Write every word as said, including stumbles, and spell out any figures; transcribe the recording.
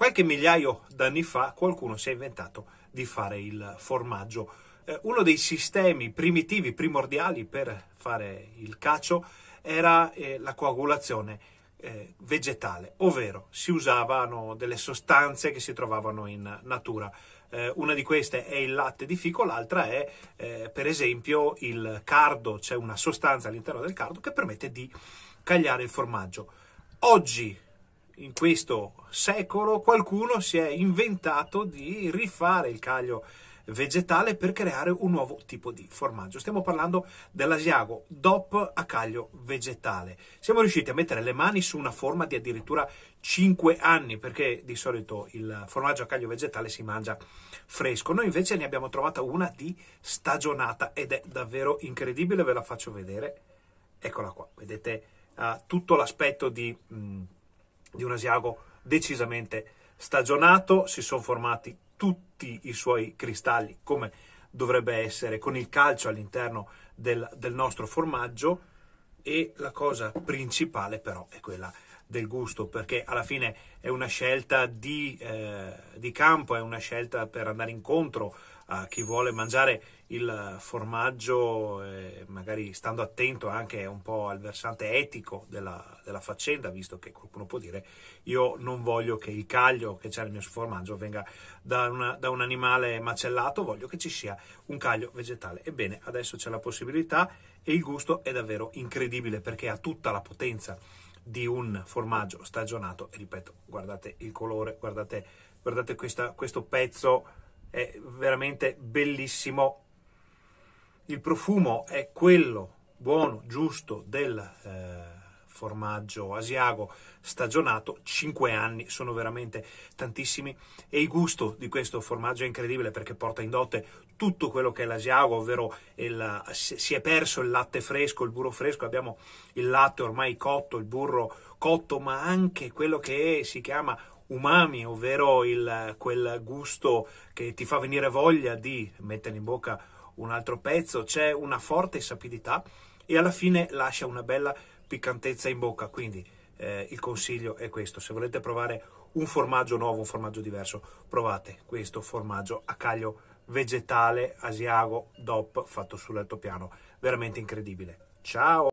Qualche migliaio d'anni fa qualcuno si è inventato di fare il formaggio. Eh, uno dei sistemi primitivi, primordiali per fare il cacio era eh, la coagulazione eh, vegetale, ovvero si usavano delle sostanze che si trovavano in natura. Eh, una di queste è il latte di fico, l'altra è eh, per esempio il cardo, c'è una sostanza all'interno del cardo che permette di cagliare il formaggio. Oggi, in questo secolo, qualcuno si è inventato di rifare il caglio vegetale per creare un nuovo tipo di formaggio. Stiamo parlando dell'asiago dop a caglio vegetale. Siamo riusciti a mettere le mani su una forma di addirittura cinque anni, perché di solito il formaggio a caglio vegetale si mangia fresco. Noi invece ne abbiamo trovata una di stagionata ed è davvero incredibile, ve la faccio vedere. Eccola qua, vedete uh, tutto l'aspetto di... Mh, di un asiago decisamente stagionato. Si sono formati tutti i suoi cristalli, come dovrebbe essere, con il calcio all'interno del, del nostro formaggio. E la cosa principale però è quella del gusto, perché alla fine è una scelta di, eh, di campo, è una scelta per andare incontro a chi vuole mangiare il formaggio, eh, magari stando attento anche un po' al versante etico della, della faccenda, visto che qualcuno può dire: io non voglio che il caglio che c'è nel mio formaggio venga da, una, da un animale macellato, voglio che ci sia un caglio vegetale. Ebbene, adesso c'è la possibilità e il gusto è davvero incredibile, perché ha tutta la potenza di un formaggio stagionato. E ripeto, guardate il colore, guardate, guardate questa, questo pezzo, è veramente bellissimo. Il profumo è quello buono, giusto, del eh, formaggio asiago stagionato. Cinque anni sono veramente tantissimi, e il gusto di questo formaggio è incredibile, perché porta in dote tutto quello che è l'asiago, ovvero il, si è perso il latte fresco, il burro fresco, abbiamo il latte ormai cotto, il burro cotto, ma anche quello che è, si chiama umami, ovvero il, quel gusto che ti fa venire voglia di mettere in bocca un altro pezzo. C'è una forte sapidità e alla fine lascia una bella piccantezza in bocca. Quindi eh, il consiglio è questo: se volete provare un formaggio nuovo, un formaggio diverso, provate questo formaggio a caglio vegetale asiago dop fatto sull'altopiano, veramente incredibile. Ciao!